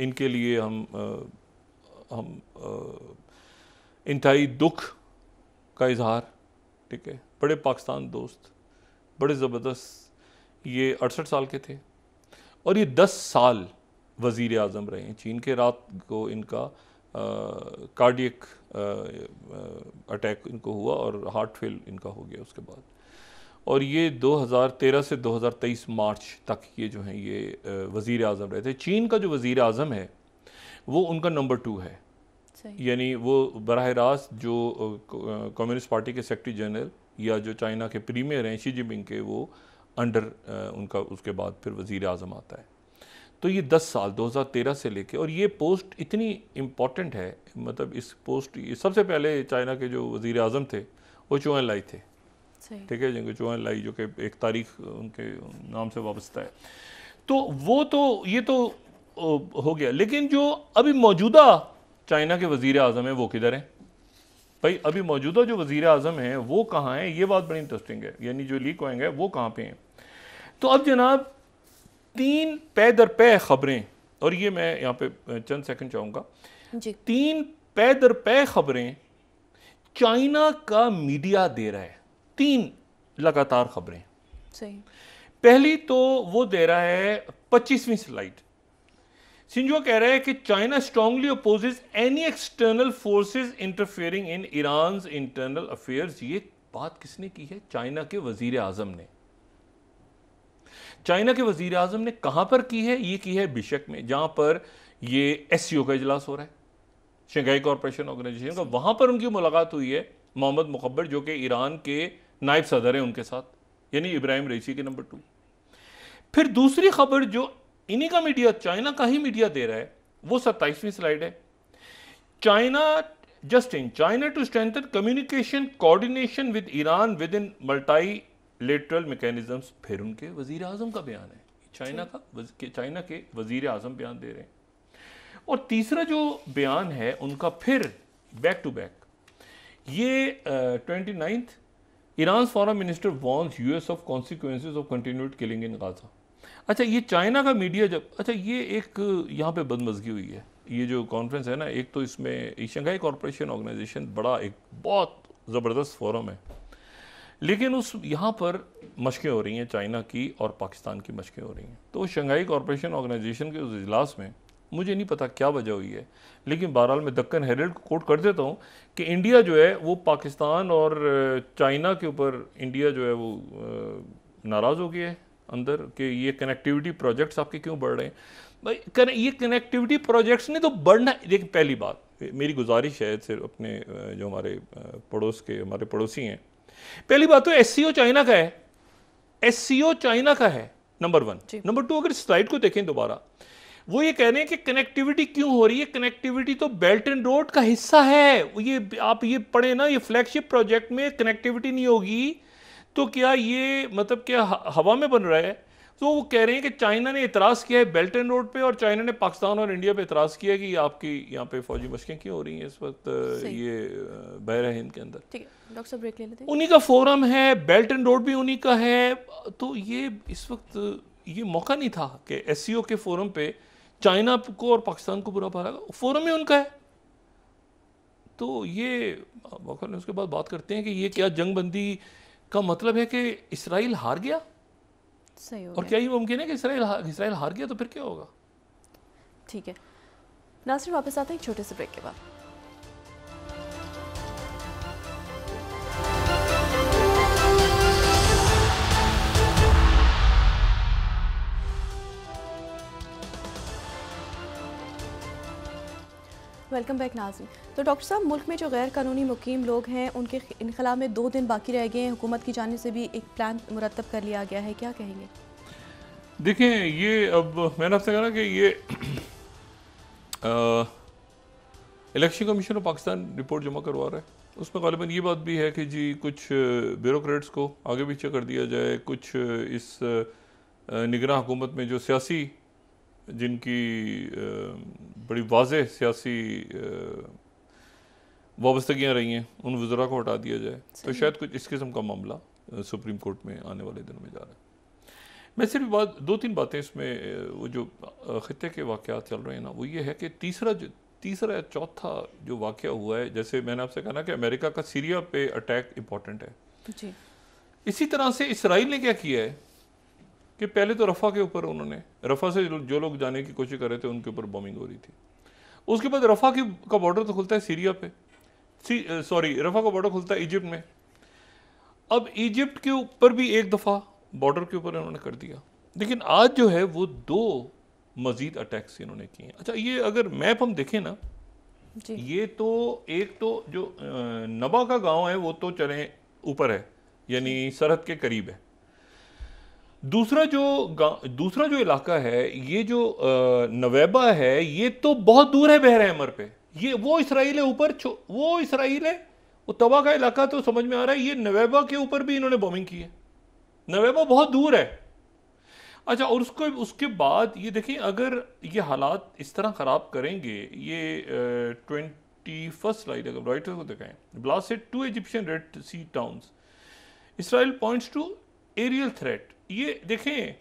इनके लिए हम आ, हम इंतहाई दुख का इजहार, ठीक है। बड़े पाकिस्तान दोस्त, बड़े ज़बरदस्त, ये अड़सठ साल के थे और ये दस साल वज़ीर आज़म रहे हैं चीन के। रात को इनका कार्डियक अटैक इनको हुआ और हार्ट फेल इनका हो गया उसके बाद, और ये दो हज़ार तेरह से दो हज़ार तेईस मार्च तक ये जो हैं ये वज़ीर आज़म रहे थे। चीन का जो वज़ीर आज़म है वो उनका नंबर टू है, यानी वो बराह रास्त जो कम्युनिस्ट पार्टी के सेक्रेटरी जनरल या जो चाइना के प्रीमियर हैं शी जिनपिंग के, वो अंडर उनका उसके बाद फिर वज़ीर आज़म आता है। तो ये दस साल दो हज़ार तेरह से लेके, और ये पोस्ट इतनी इम्पॉर्टेंट है, मतलब इस पोस्ट सबसे पहले चाइना के जो वज़ीर आज़म थे वो झोउ एनलाई थे, ठीक है, जिनको झोउ एनलाई जो कि एक तारीख उनके नाम से वाबस्ता है। तो वो तो ये तो हो गया, लेकिन जो अभी मौजूदा चाइना के वज़ीर आज़म हैं वो किधर हैं भाई? अभी मौजूदा जो वज़ीर आज़म हैं वो कहाँ हैं? ये बात बड़ी इंटरेस्टिंग है, यानी जो लीक होएंगे वो कहाँ पे हैं। तो अब जनाब तीन पै दर पै खबरें, और ये मैं यहाँ पे चंद सेकंड चाहूँगा जी, तीन पै दर पै खबरें चाइना का मीडिया दे रहा है, तीन लगातार खबरें सही। पहली तो वो दे रहा है पच्चीसवीं स्लाइड, सिंजुआ कह रहा है कि China strongly opposes any external forces interfering in Iran internal affairs. ये बात किसने की है? चाइना के वजीर आजम ने। चाइना के वजीर आजम ने कहां पर की है? ये की है बिशक में, जहां पर ये एससीओ का इजलास हो रहा है, शंघाई कॉरपोरेशन ऑर्गेनाइजेशन का, वहां पर उनकी मुलाकात हुई है मोहम्मद मुकबर जो कि ईरान के नायब सदर हैं उनके साथ। यानी इब्राहिम रईसी के नंबर टू। फिर दूसरी खबर जो इन्हीं का मीडिया, चाइना का ही मीडिया दे रहा है, वो सत्ताईसवीं स्लाइड है। China just in, China to strengthen communication coordination with Iran with in multilateral mechanisms. फिर उनके वजीर आजम का बयान है, चाइना का चाइना के वजीर आजम बयान दे रहे हैं। और तीसरा जो बयान है उनका फिर बैक टू बैक, ये twenty ninth Iran foreign minister warns US of consequences of continued killing in Gaza. अच्छा, ये चाइना का मीडिया जब, अच्छा ये एक यहाँ पे बदमज़गी हुई है, ये जो कॉन्फ्रेंस है ना, एक तो इसमें शंघाई कॉरपोरेशन ऑर्गेनाइजेशन बड़ा एक बहुत ज़बरदस्त फोरम है, लेकिन उस यहाँ पर मशकें हो रही हैं, चाइना की और पाकिस्तान की मशकें हो रही हैं। तो शंघाई कॉरपोरेशन ऑर्गेनाइजेशन के उस इजलास में मुझे नहीं पता क्या वजह हुई है, लेकिन बहरहाल मैं दक्कन हेरल्ड को कोट कर देता हूँ कि इंडिया जो है वो पाकिस्तान और चाइना के ऊपर, इंडिया जो है वो नाराज़ हो गया है अंदर कि ये कनेक्टिविटी प्रोजेक्ट्स आपके क्यों बढ़ रहे हैं। भाई ये कनेक्टिविटी प्रोजेक्ट्स ने तो बढ़ना, देखिए पहली बात मेरी गुजारिश है सिर्फ अपने जो हमारे पड़ोस के हमारे पड़ोसी हैं, पहली बात तो एस सी ओ चाइना का है, एस सी ओ चाइना का है नंबर वन। नंबर टू, अगर स्लाइड को देखें दोबारा, वो ये कह रहे हैं कि कनेक्टिविटी क्यों हो रही है, कनेक्टिविटी तो बेल्ट एंड रोड का हिस्सा है, ये आप ये पढ़े ना, ये फ्लैगशिप प्रोजेक्ट में कनेक्टिविटी नहीं होगी तो क्या ये मतलब क्या हवा में बन रहा है। तो वो कह रहे हैं कि चाइना ने इतराज़ किया है बेल्ट एंड रोड पे, और चाइना ने पाकिस्तान और इंडिया पे इतराज़ किया है कि आपकी यहाँ पे फौजी मशकें क्यों हो रही हैं इस वक्त ये बहरा हिंद के अंदर। ठीक है डॉक्टर साहब, ब्रेक ले लेते हैं। उन्हीं का फोरम है, बेल्ट एंड रोड भी उन्हीं का है, तो ये इस वक्त ये मौका नहीं था कि एस सी ओ के फोरम पर चाइना को और पाकिस्तान को बुरा भरा, फोरम ही उनका है। तो ये बाकर उसके बाद बात करते हैं कि ये क्या जंगबंदी का मतलब है कि इसराइल हार गया, सही हो और गया। क्या ये मुमकिन है कि इसराइल हार, इसराइल हार गया तो फिर क्या होगा। ठीक है नासिर, वापस आते हैं एक छोटे से ब्रेक के बाद। वेलकम बैक नाज़रीन। तो डॉक्टर साहब, मुल्क में जो गैर कानूनी मुकीम लोग हैं उनके इनखला में दो दिन बाकी रह गए हैं, हुकूमत की जानिब से भी एक प्लान मुरतब कर लिया गया है, क्या कहेंगे। देखें ये अब मैंने आपसे कहा ना कि ये election commission of Pakistan report जमा करवा रहा है, उसमें ग़ालिबन ये बात भी है कि जी कुछ ब्यूरोक्रेट्स को आगे पीछे कर दिया जाए, कुछ इस निगरान हुकूमत में जो सियासी जिनकी बड़ी वाज़ेह सियासी वाबस्तगियाँ रही हैं उन वज़रा को हटा दिया जाए, तो शायद कुछ इस किस्म का मामला सुप्रीम कोर्ट में आने वाले दिनों में जा रहा है। मैं सिर्फ बात दो तीन बातें इसमें, वो जो ख़त्े के वाक़यात चल रहे हैं ना, वो ये है कि तीसरा जो तीसरा या चौथा जो वाक़या हुआ है, जैसे मैंने आपसे कहा ना कि अमेरिका का सीरिया पे अटैक इम्पॉर्टेंट है, जी। इसी तरह से इसराइल ने क्या किया है कि पहले तो रफ़ा के ऊपर उन्होंने, रफ़ा से जो लोग जाने की कोशिश कर रहे थे उनके ऊपर बॉम्बिंग हो रही थी, उसके बाद रफ़ा की का बॉर्डर तो खुलता है सीरिया पे, सॉरी रफ़ा का बॉर्डर खुलता है इजिप्ट में, अब इजिप्ट के ऊपर भी एक दफ़ा बॉर्डर के ऊपर उन्होंने कर दिया, लेकिन आज जो है वो दो मज़ीद अटैक्स इन्होंने किए हैं। अच्छा ये अगर मैप हम देखें ना जी। ये तो एक तो जो नबा का गाँव है वो तो चले ऊपर है, यानी सरहद के करीब है, दूसरा जो दूसरा जो इलाका है ये जो नवेबा है ये तो बहुत दूर है बहर अहमर पे, ये वो इसराइल है ऊपर, वो इसराइल है, वो तवा का इलाका तो समझ में आ रहा है, ये नवेबा के ऊपर भी इन्होंने बॉम्बिंग की है, नवेबा बहुत दूर है। अच्छा और उसको उसके बाद ये देखिए, अगर ये हालात इस तरह ख़राब करेंगे, ये ट्वेंटी फर्स्ट स्लाइड अगर राइटर को दिखाएं, blasted two Egyptian Red Sea towns, Israel points to aerial threat. ये देखें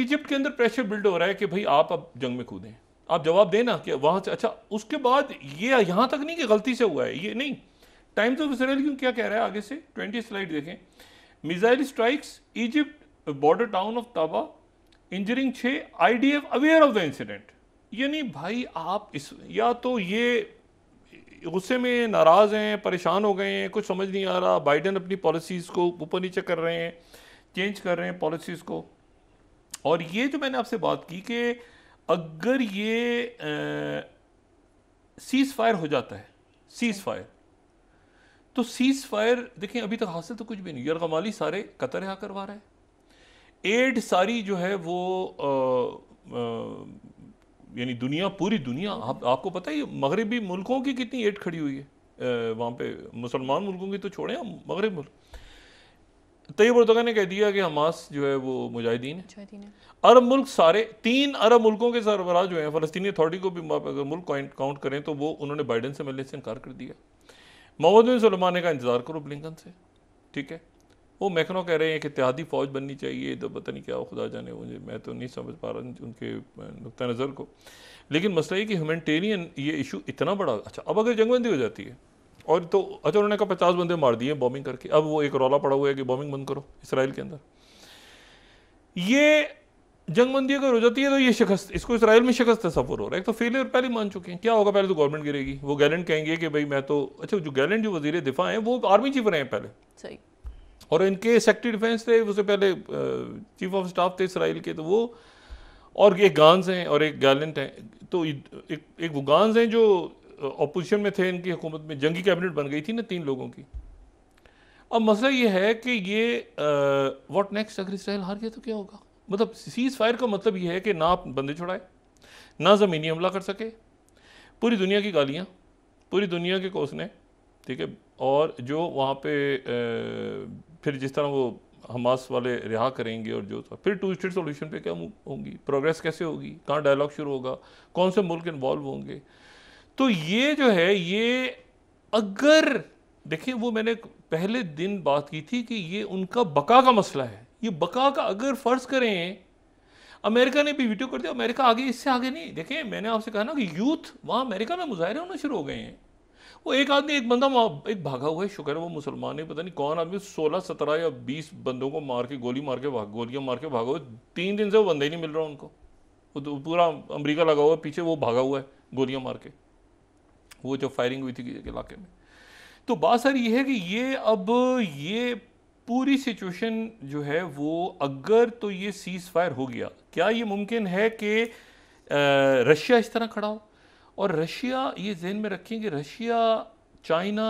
इजिप्ट के अंदर प्रेशर बिल्ड हो रहा है कि भाई आप अब जंग में कूदें, आप जवाब देना कि वहाँ से। अच्छा उसके बाद ये यहाँ तक नहीं कि गलती से हुआ है, ये नहीं, टाइम्स ऑफ इसराइल क्यों क्या कह रहा है आगे से, ट्वेंटी स्लाइड देखें, missile strikes Egypt border town of Taba injuring छः, IDF aware of the incident. यानी भाई आप इस, या तो ये गुस्से में नाराज़ हैं, परेशान हो गए हैं, कुछ समझ नहीं आ रहा, बाइडन अपनी पॉलिसीज़ को ऊपर नीचे कर रहे हैं, चेंज कर रहे हैं पॉलिसीज़ को, और ये जो मैंने आपसे बात की कि अगर ये सीज़ फायर हो जाता है, सीज़ फायर, तो सीज़ फायर देखें अभी तक हासिल तो कुछ भी नहीं, यरगमाली सारे कतर यहाँ करवा रहे हैं, एड सारी जो है वो यानी दुनिया पूरी दुनिया आप, आपको पता ही मगरबी मुल्कों की कितनी एड खड़ी हुई है वहाँ पे, मुसलमान मुल्कों की तो छोड़ें मगरबी मुल्क। तैयब उर्दगान ने कह दिया कि हमास जो है वो मुजाहिदीन है। अरब मुल्क सारे तीन अरब मुल्कों के सरबराह जो हैं फ़लस्तीनी अथॉरिटी को भी अगर मुल्क काउंट करें तो वो उन्होंने बाइडन से मिलने से इनकार कर दिया। मोहम्मद बिन सलमान ने कहा इंतज़ार करो ब्लिंकन से, ठीक है। वो मैक्रोन कह रहे हैं कि इत्तेहादी फ़ौज बननी चाहिए, तो पता नहीं क्या हो, खुदा जाने मुझे, मैं तो नहीं समझ पा रहा उनके नुक़्ता नज़र को। लेकिन मसला ये कि ह्यूमैनिटेरियन ये इशू इतना बड़ा, अच्छा अब अगर जंगबंदी हो जाती है और तो अच्छा उन्होंने कहा पचास बंदे मार दिए बॉम्बिंग करके, अब वो एक रौला पड़ा हुआ है कि बॉम्बिंग बंद करो इसराइल के अंदर। ये जंगबंदी अगर हो जाती है तो ये शिकस्त, इसको इसराइल में शिकस्त तस्वर हो रहा है। एक तो फेलियर पहले मान चुके हैं, क्या होगा, पहले तो गवर्नमेंट गिरेगी, वो गैलेंट कहेंगे कि भाई मैं तो, अच्छा जो गैलेंट जो वजीर दिफा हैं वो आर्मी चीफ रहे हैं पहले, सही, और इनके सेक्रेटरी डिफेंस थे, उससे पहले चीफ ऑफ स्टाफ थे इसराइल के, तो वो, और एक गांस हैं और एक गैलेंट हैं, तो एक एक वो गांस हैं जो अपोजिशन में थे इनकी हुकूमत में, जंगी कैबिनेट बन गई थी ना तीन लोगों की। अब मसला ये है कि ये व्हाट नेक्स्ट, अगर इसराइल हार गया तो क्या होगा, मतलब सीज़ फायर का मतलब ये है कि ना आप बंदे छुड़ाए, ना ज़मीनी हमला कर सके, पूरी दुनिया की गालियाँ, पूरी दुनिया के कोसने, ठीक है, और जो वहाँ पे फिर जिस तरह वो हमास वाले रिहा करेंगे, और जो फिर टू स्टेट सोल्यूशन पे क्या होंगी, प्रोग्रेस कैसे होगी, कहाँ डायलॉग शुरू होगा, कौन से मुल्क इन्वॉल्व होंगे। तो ये जो है ये अगर देखिए वो मैंने पहले दिन बात की थी कि ये उनका बका का मसला है, ये बका का अगर फ़र्ज़ करें, अमेरिका ने भी वीडियो कर दिया, अमेरिका आगे इससे आगे नहीं। देखें मैंने आपसे कहा ना कि यूथ वहाँ अमेरिका में मुजाहरे होना शुरू हो गए हैं, वो एक आदमी एक बंदा वहाँ एक भागा हुआ है, शुक्र है वो मुसलमान है, पता नहीं कौन आदमी सोलह सत्रह या बीस बंदों को मार के गोली मार के भाग गोलियाँ मार के भागा हुआ, तीन दिन से वो बंदा ही नहीं मिल रहा उनको, वो पूरा अमरीका लगा हुआ है पीछे, वो भागा हुआ है गोलियाँ मार के, वो जो फायरिंग हुई थी इलाके में। तो बात सर ये है कि ये अब ये पूरी सिचुएशन जो है वो अगर तो ये सीज़ फायर हो गया, क्या ये मुमकिन है कि रशिया इस तरह खड़ा हो, और रशिया ये जहन में रखें कि रशिया चाइना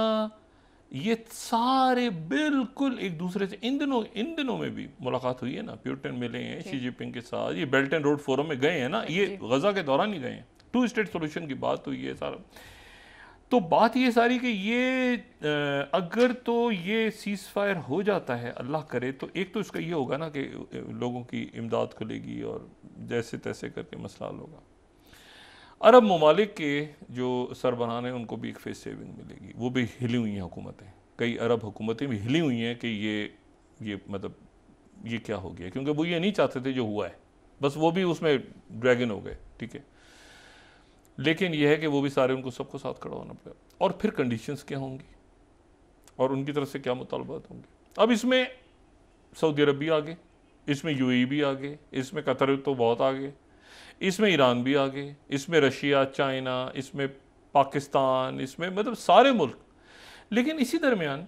ये सारे बिल्कुल एक दूसरे से, इन दिनों इन दिनों में भी मुलाकात हुई है ना, पुटिन मिले हैं शी जिनपिंग के साथ, ये बेल्ट एंड रोड फोरम में गए हैं ना, ये गजा के दौरान ही गए हैं, टू स्टेट सोल्यूशन की बात तो ये सारा, तो बात ये सारी कि ये अगर तो ये सीज़ फायर हो जाता है अल्लाह करे, तो एक तो इसका ये होगा ना कि लोगों की इमदाद खुलेगी और जैसे तैसे करके मसला हल होगा। अरब ममालिक के जो सरबराह हैं उनको भी एक फेस सेविंग मिलेगी, वो भी हिली हुई हैं हुकूमतें, कई अरब हुकूमतें भी हिली हुई हैं कि ये ये मतलब ये क्या हो गया, क्योंकि वो ये नहीं चाहते थे जो हुआ है, बस वो भी उसमें ड्रैगन हो गए, ठीक है। लेकिन यह है कि वो भी सारे उनको सबको साथ खड़ा होना पड़ेगा, और फिर कंडीशंस क्या होंगी और उनकी तरफ से क्या मुतालबात होंगे। अब इसमें सऊदी अरब भी आगे, इसमें यूएई भी आगे, इसमें कतर तो बहुत आगे, इसमें ईरान भी आगे, इसमें रशिया चाइना, इसमें पाकिस्तान, इसमें मतलब सारे मुल्क। लेकिन इसी दरमियान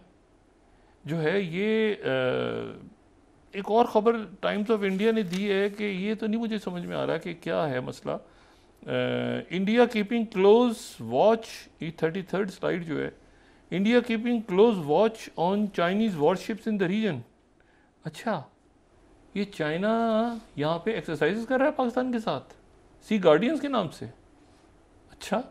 जो है ये आ, एक और ख़बर टाइम्स ऑफ इंडिया ने दी है कि ये तो नहीं मुझे समझ में आ रहा कि क्या है मसला, इंडिया कीपिंग क्लोज वॉच, ये थर्टी थर्ड स्लाइड जो है, India keeping close watch on Chinese warships in the region. अच्छा ये चाइना यहाँ पे एक्सरसाइजेस कर रहा है पाकिस्तान के साथ सी गार्डियंस के नाम से। अच्छा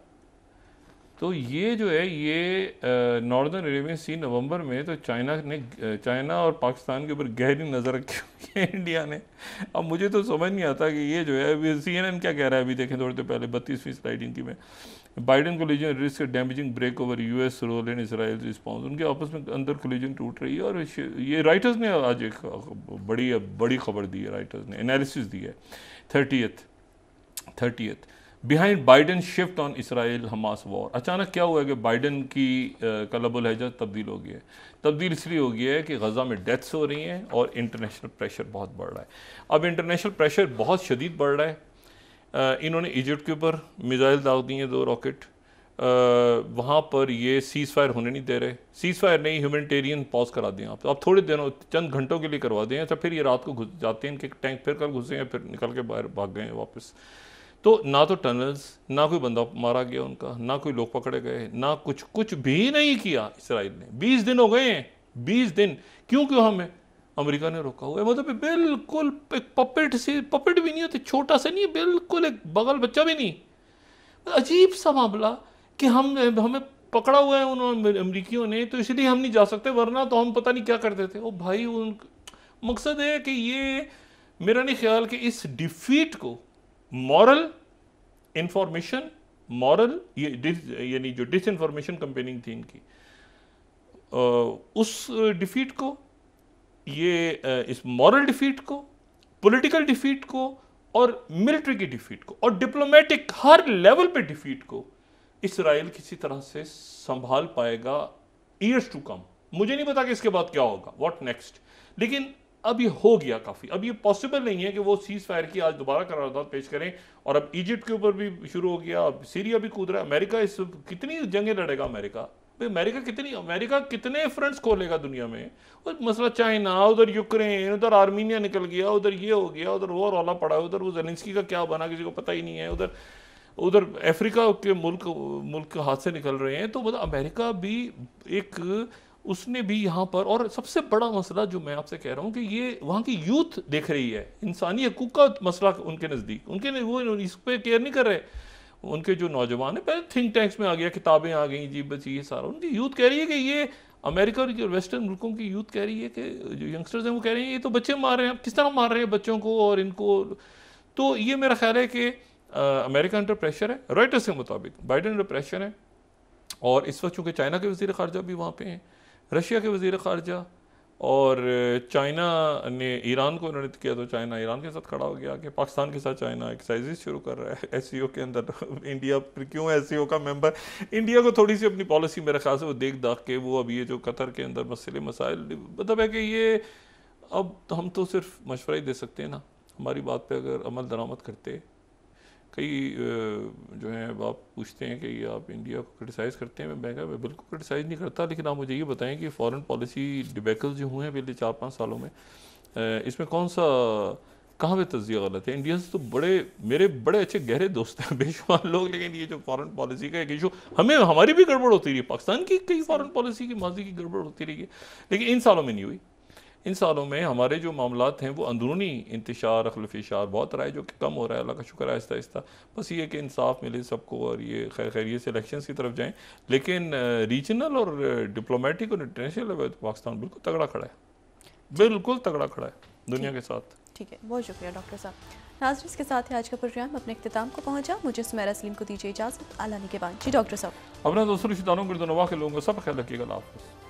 तो ये जो है ये नॉर्दर्न अरेबियन सी नवंबर में तो चाइना ने चाइना और पाकिस्तान के ऊपर गहरी नज़र रखी हुई है इंडिया ने। अब मुझे तो समझ नहीं आता कि ये जो है अभी सी एन एन क्या कह रहा है, अभी देखें थोड़ी देर पहले बत्तीसवीं स्लाइड इनकी में, Biden collision risk damaging break over US role and Israel response, उनके आपस में अंदर कोलिजन टूट रही है। और ये राइटर्स ने आज एक बड़ी बड़ी खबर दी है, राइटर्स ने एनालिसिस दी है, thirtieth thirtieth behind Biden shift on Israel Hamas war. अचानक क्या हुआ है कि बाइडन की कलबुल हैजा तब्दील हो गया है, तब्दील इसलिए हो गया है कि गज़ा में डेथ्स हो रही हैं और इंटरनेशनल प्रेशर बहुत बढ़ रहा है। अब इंटरनेशनल प्रेशर बहुत शदीद बढ़ रहा है, इन्होंने इजिप्ट के ऊपर मिज़ाइल दाग दी हैं दो रॉकेट, वहाँ पर ये सीज़ फायर होने नहीं दे रहे, सीज़ फायर नहीं ह्यूमैनिटेरियन पॉज करा दें आप, आप थोड़े दिनों चंद घंटों के लिए करवा दें, अच्छा फिर ये रात को घुस जाते हैं, इनके टैंक फिर कल घुसे हैं, फिर निकल के बाहर भाग गए हैं वापस। तो ना तो टनल्स, ना कोई बंदा मारा गया उनका, ना कोई लोग पकड़े गए, ना कुछ कुछ भी नहीं किया इसराइल ने। बीस दिन हो गए हैं, बीस दिन क्यों क्यों हमें अमेरिका ने रोका हुआ है। मतलब बिल्कुल एक पपेट से, पपेट भी नहीं होते, छोटा सा नहीं, बिल्कुल एक बगल बच्चा भी नहीं। अजीब सा मामला कि हम हमें पकड़ा हुआ है उन्होंने अमरीकियों ने, तो इसलिए हम नहीं जा सकते, वरना तो हम पता नहीं क्या करते थे। ओ भाई, उन मकसद है कि ये मेरा नहीं ख्याल कि इस डिफीट को मॉरल इंफॉर्मेशन, मॉरल यानी जो डिस इंफॉर्मेशन कंपेनिंग थी इनकी, उस डिफीट को, ये इस मॉरल डिफीट को, पॉलिटिकल डिफीट को और मिलिट्री की डिफीट को और डिप्लोमेटिक हर लेवल पे डिफीट को इसराइल किसी तरह से संभाल पाएगा ईयर्स टू कम। मुझे नहीं पता कि इसके बाद क्या होगा, व्हाट नेक्स्ट, लेकिन अब ये हो गया काफ़ी। अब ये पॉसिबल नहीं है कि वो सीज़ फायर की आज दोबारा करारदाद पेश करें, और अब इजिप्ट के ऊपर भी शुरू हो गया, अब सीरिया भी कूद रहा है। अमेरिका इस कितनी जंगें लड़ेगा, अमेरिका भाई, अमेरिका कितनी, अमेरिका कितने फ्रंट्स खोलेगा दुनिया में। और मसला चाइना, उधर यूक्रेन, उधर आर्मीनिया निकल गया, उधर ये हो गया, उधर वो रौला पड़ा है, उधर वो जेलेंस्की का क्या बना किसी को पता ही नहीं है, उधर उधर अफ्रीका के मुल्क मुल्क हाथ से निकल रहे हैं। तो मतलब अमेरिका भी एक, उसने भी यहाँ पर, और सबसे बड़ा मसला जो मैं आपसे कह रहा हूँ कि ये वहाँ की यूथ देख रही है, इंसानी हकूक़ का मसला उनके नज़दीक, उनके वो इस पर केयर नहीं कर रहे। उनके जो नौजवान हैं, पहले थिंक टैंक्स में आ गया, किताबें आ गई जी, बस ये सारा। उनकी यूथ कह रही है कि ये अमेरिका और वेस्टर्न मुल्कों की यूथ कह रही है कि जो यंगस्टर्स हैं वो कह रहे हैं ये तो बच्चे मार रहे हैं, किस तरह मार रहे हैं बच्चों को और इनको। तो ये मेरा ख्याल है कि अमेरिका अंडर प्रेशर है, रॉयटर्स के मुताबिक बाइडन अंडर प्रेशर है, और इस वक्त चूँकि चाइना के वज़ीर ख़ारजा भी वहाँ पे हैं, रशिया के वज़ीर ख़ारजा, और चाइना ने ईरान को नृत्य किया तो चाइना ईरान के साथ खड़ा हो गया कि पाकिस्तान के साथ चाइना एक्सरसाइजेस शुरू कर रहा है एस सी ओ के अंदर। इंडिया क्यों एस सी ओ का मेंबर, इंडिया को थोड़ी सी अपनी पॉलिसी मेरे ख्याल से वो देख दाख के वो अब ये जो कतर के अंदर मसले मसाइल, मतलब है कि ये अब हम तो सिर्फ मशवरा ही दे सकते हैं ना, हमारी बात पर अगर अमल दरामद करते। कई जो है आप पूछते हैं कि ये आप इंडिया को क्रिटिसाइज़ करते हैं, मैं मैं बिल्कुल क्रिटिसाइज़ नहीं करता, लेकिन आप मुझे ये बताएं कि फॉरेन पॉलिसी डिबैकल्स जो हुए हैं पिछले चार पाँच सालों में, इसमें कौन सा, कहाँ पे तज्ज़िया गलत है। इंडिया से तो बड़े, मेरे बड़े अच्छे गहरे दोस्त हैं बेशुमार लोग, लेकिन ये जो फॉरेन पॉलिसी का एक इशू, हमें हमारी भी गड़बड़ होती रही, पाकिस्तान की कई फॉरेन पॉलिसी की माजी की गड़बड़ होती रही है, लेकिन इन सालों में नहीं हुई। इन सालों में हमारे जो मामलात हैं वो अंदरूनी इंतशार, अखलफिशार बहुत रहा है, जो कि कम हो रहा है, अल्लाह का शुक्र है आहिस्ता आहिस्ता। बस ये कि इंसाफ मिले सबको और ये खैर खैरियत से इलेक्शंस की तरफ जाएं, लेकिन रीजनल और डिप्लोमेटिक और इंटरनेशनल लेवल तो पाकिस्तान बिल्कुल तगड़ा खड़ा है, बिल्कुल तगड़ा खड़ा है दुनिया के साथ। ठीक है, बहुत शुक्रिया डॉक्टर साहब। नाज़रीन, इसके साथ ही आज का प्रोग्राम अपने इख्तिताम को पहुँचा। मुझे सुमेरा सलीम को दीजिए इजाज़त आलाने के बाद। जी डॉक्टर साहब, अपना दोस्तों रिश्तेदारों के लोगों का सब ख्याल रखिएगा।